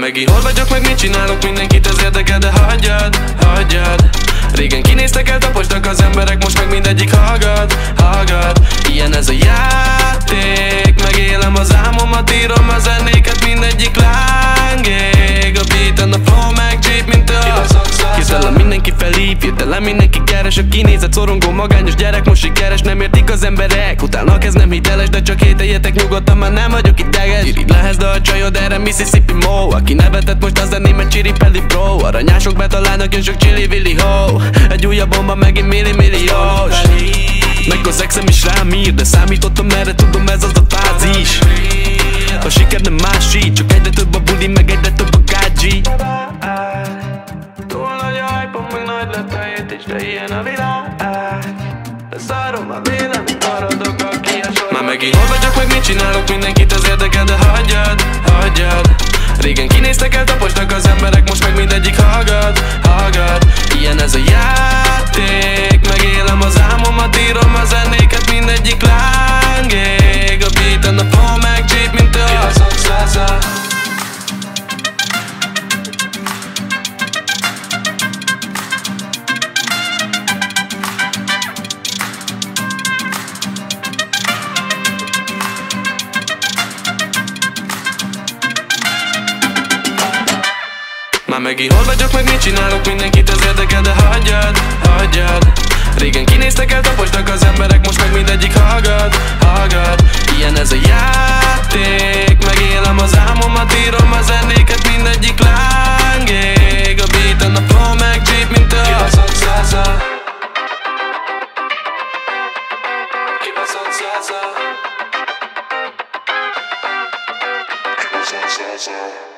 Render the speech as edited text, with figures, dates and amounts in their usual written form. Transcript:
Megint hol vagyok, meg mit csinálok, mindenkit ez érdekel, de hagyjad. Régen kinéztek el, tapostak az emberek, most meg mindegyik hallgat. Ilyen ez a játék, megélem az álmomat, írom a zenéket, mindegyik lángég. A beat and a flow meg cheap, mint az Kiszellem mindenki felé, hirtelen mindenki keres. A kinézett szorongó magányos gyerek most sikeres, nem értik az emberek, utálnak, ez nem hiteles, de csak hételjetek nyugodtan, már nem vagyok ideges. Irigy lehez, de a csajod erre Mississippi Mo. Aki nevetett most az enném egy csiripeli bro. Aranyások betalálnak, jön sok csili-vili ho. Egy újabb bomba megint milli-milliós. Meg az exem is rám ír, de számítottam erre, tudom ez az a fázis. A siker nem más így, csak egyre több a buli, meg egyre több a gágyi. Túl nagy a hype-on, meg nagy lett a hét is, de ilyen a világ. Leszarom a véleményt, maradok aki a sorban. Már megint hol vagyok, meg mit csinálok, mindenkit az érdekel, de hagyjad. Régen kinéztek el, tapostak az emberek, most meg mindegyik hallgat. Ilyen ez a játék, megélem az álmomat, írom a zenéket, mindegyik lángég. A beat and a flow meg cheap, mint a szokszáza. Már megint hol vagyok, meg mit csinálok, mindenkit az érdekel, de hagyjad. Régen kinéztek el, tapostak az emberek, most meg mindegyik hallgat. Ilyen ez a játék, megélem az álmomat, írom a zenéket, mindegyik lángég. A beat and a flow meg cheap, mint a kibaszott száza. Kibaszott száza.